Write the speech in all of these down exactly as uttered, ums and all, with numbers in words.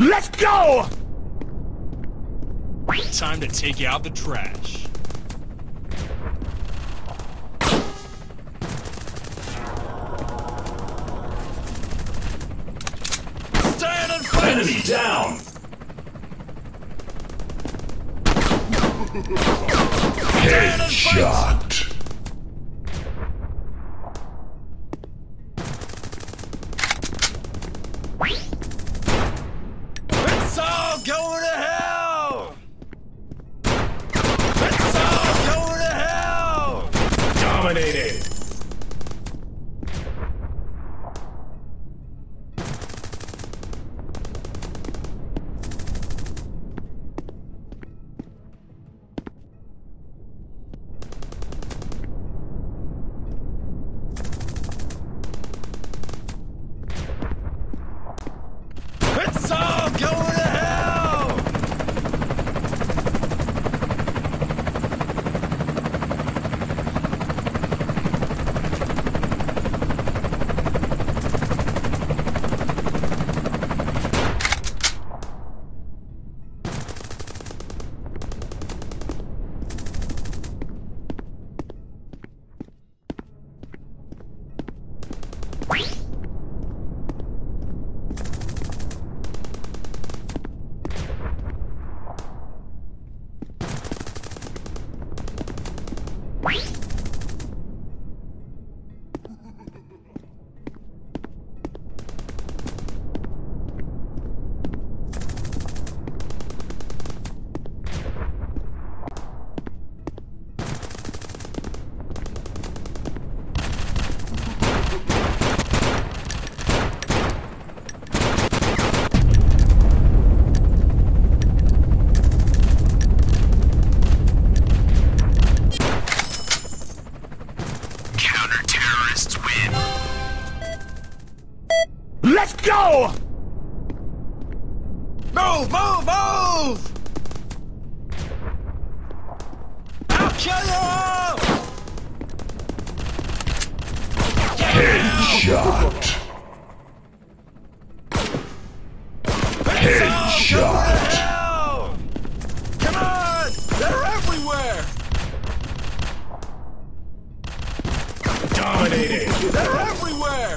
Let's go! Time to take out the trash. Stand and fight! Enemy down! Headshot! Let's all go to hell! Let's all go to hell! Dominated! Let's go! Move, move, move! I'll kill you all! Headshot! Headshot! Come on! They're everywhere! Dominating! They're everywhere!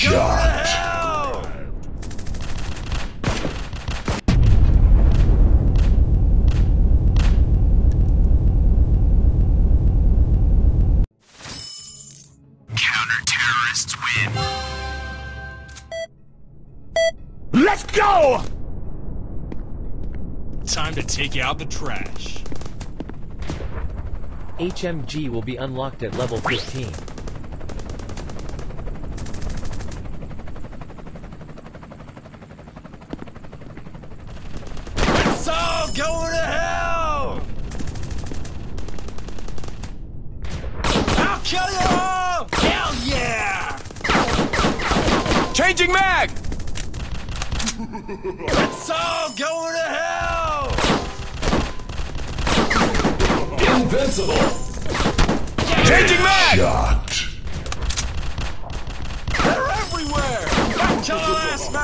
Headshot! Counter-terrorists win! Let's go! Time to take out the trash. H M G will be unlocked at level fifteen. Go to hell! I'll kill you all! Hell yeah! Changing mag! Let's all go to hell! Invincible! Yeah. Changing mag! Shot. They're everywhere! I'll kill your ass, man!